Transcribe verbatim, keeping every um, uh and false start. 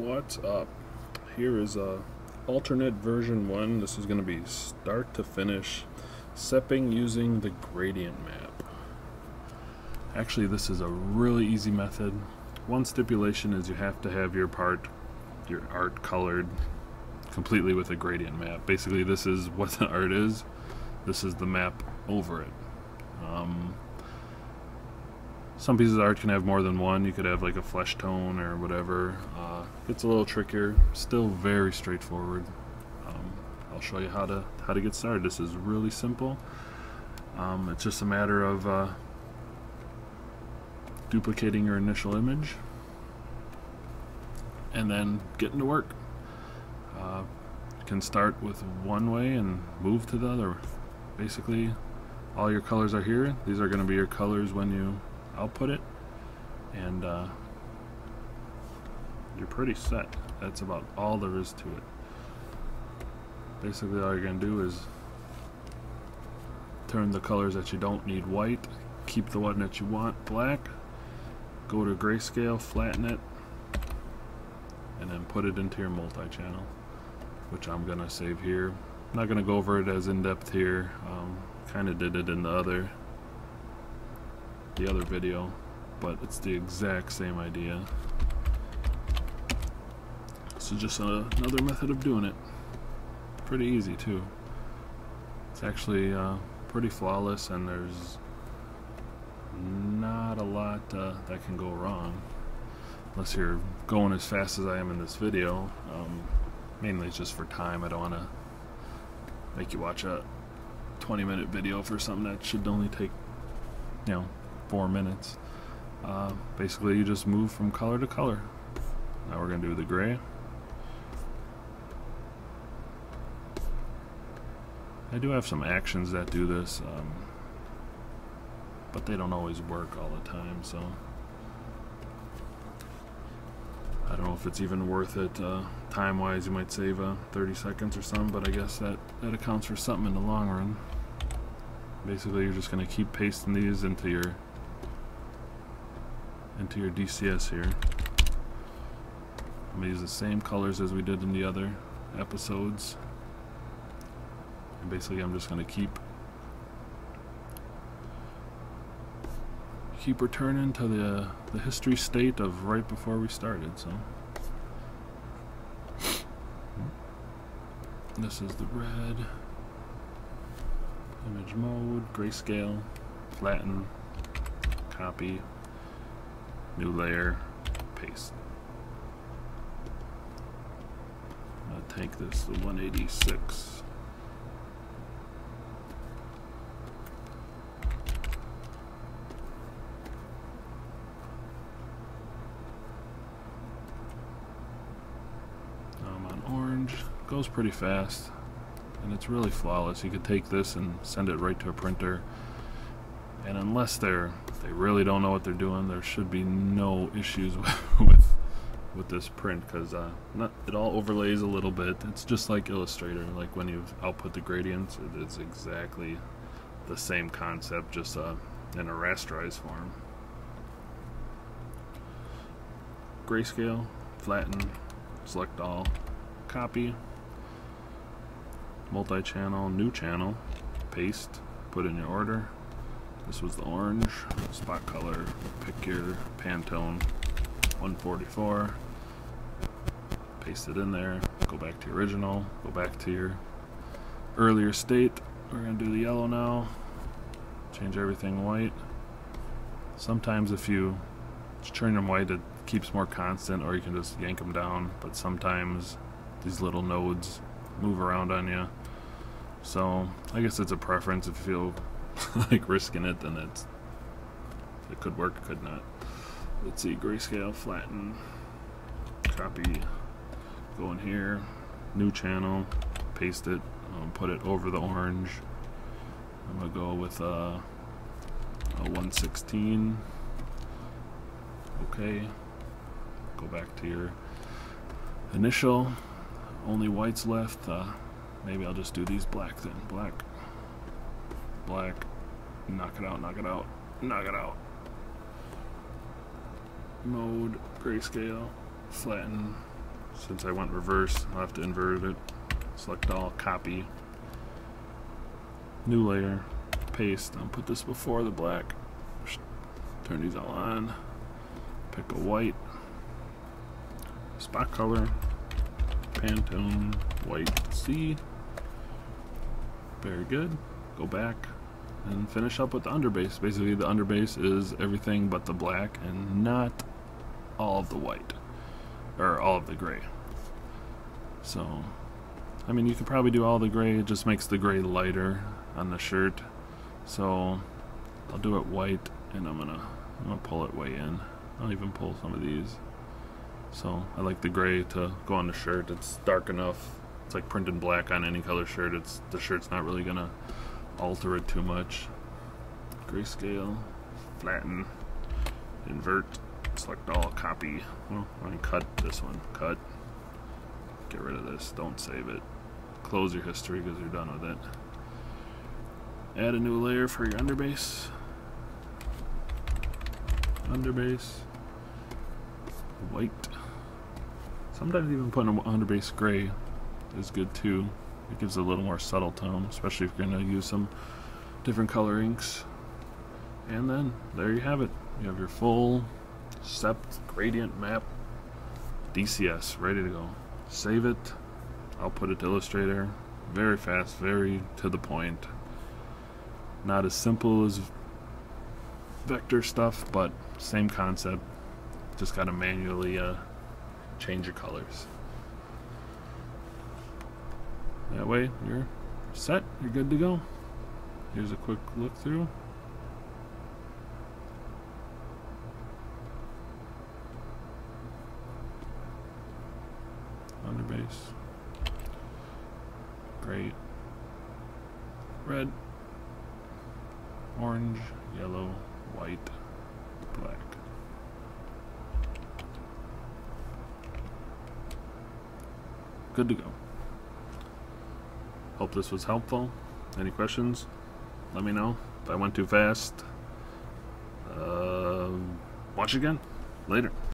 What's up? Here is a alternate version one. This is going to be start to finish sepping using the gradient map. Actually, this is a really easy method. One stipulation is you have to have your part, your art, colored completely with a gradient map. Basically, this is what the art is. This is the map over it. Um, Some pieces of art can have more than one. You could have like a flesh tone or whatever. Uh, it's a little trickier. Still very straightforward. Um, I'll show you how to how to get started. This is really simple. Um, it's just a matter of uh, duplicating your initial image and then getting to work. Uh, you can start with one way and move to the other. Basically, all your colors are here. These are going to be your colors when you output it, and uh, you're pretty set. That's about all there is to it. Basically, all you're going to do is turn the colors that you don't need white, keep the one that you want black, go to grayscale, flatten it, and then put it into your multi-channel, which I'm going to save here. I'm not going to go over it as in-depth here. Um, kind of did it in the other the other video, but it's the exact same idea. So just a, another method of doing it. Pretty easy too. It's actually uh, pretty flawless, and there's not a lot uh, that can go wrong unless you're going as fast as I am in this video. Um, mainly it's just for time. I don't want to make you watch a twenty minute video for something that should only take, you know, four minutes. Uh, basically, you just move from color to color. Now we're going to do the gray. I do have some actions that do this, um, but they don't always work all the time, so I don't know if it's even worth it. Uh, time-wise, you might save uh, thirty seconds or something, but I guess that, that accounts for something in the long run. Basically, you're just going to keep pasting these into your into your D C S here. I'm going to use the same colors as we did in the other episodes, and basically I'm just going to keep keep returning to the the history state of right before we started. So this is the red, image mode, grayscale, flatten, copy, new layer, paste. I'm going to take this to one eighty-six. Now I'm on orange. It goes pretty fast, and it's really flawless. You could take this and send it right to a printer, and unless they're they really don't know what they're doing, there should be no issues with with, with this print, because uh, not it all overlays a little bit. It's just like Illustrator, like when you output the gradients, it's exactly the same concept, just uh, in a rasterized form. Grayscale, flatten, select all, copy, multi-channel, new channel, paste, put in your order. This was the orange, spot color, pick your Pantone, one forty-four, paste it in there, go back to your original, go back to your earlier state. We're going to do the yellow now, change everything white. Sometimes if you turn them white, it keeps more constant, or you can just yank them down, but sometimes these little nodes move around on you. So I guess it's a preference. If you feel like risking it, then it's it could work, could not. Let's see, grayscale, flatten, copy, go in here, new channel, paste it, um, put it over the orange. I'm gonna go with uh, a one sixteen. Okay, go back to your initial. Only white's left. Uh, maybe I'll just do these black then. Black, black, knock it out, knock it out, knock it out. Mode, grayscale, flatten, Since I went reverse, I'll have to invert it. Select all, copy, new layer, paste. I'll put this before the black. Turn these all on. Pick a white, spot color, Pantone white C. Very good. Go back and finish up with the underbase. Basically the underbase is everything but the black and not all of the white or all of the gray. So I mean, you could probably do all the gray, it just makes the gray lighter on the shirt. So I'll do it white, and I'm gonna I'm gonna pull it way in. I'll even pull some of these. So I like the gray to go on the shirt. It's dark enough. It's like printed black on any color shirt. It's the shirt's not really gonna alter it too much. Grayscale, flatten, invert, select all, copy. Well, I cut this one. Cut. Get rid of this. Don't save it. Close your history because you're done with it. Add a new layer for your underbase. Underbase. White. Sometimes even putting an underbase gray is good too. It gives a little more subtle tone, especially if you're going to use some different color inks. And then there you have it. You have your full S E P T gradient map D C S ready to go. Save it. I'll put it to Illustrator. Very fast, very to the point. Not as simple as vector stuff, but same concept. Just got to manually uh, change your colors. That way you're set, you're good to go. Here's a quick look through. Underbase. Great. Red. Orange, yellow, white, black. Good to go. Hope this was helpful. Any questions? Let me know. If I went too fast, uh, watch again. Later.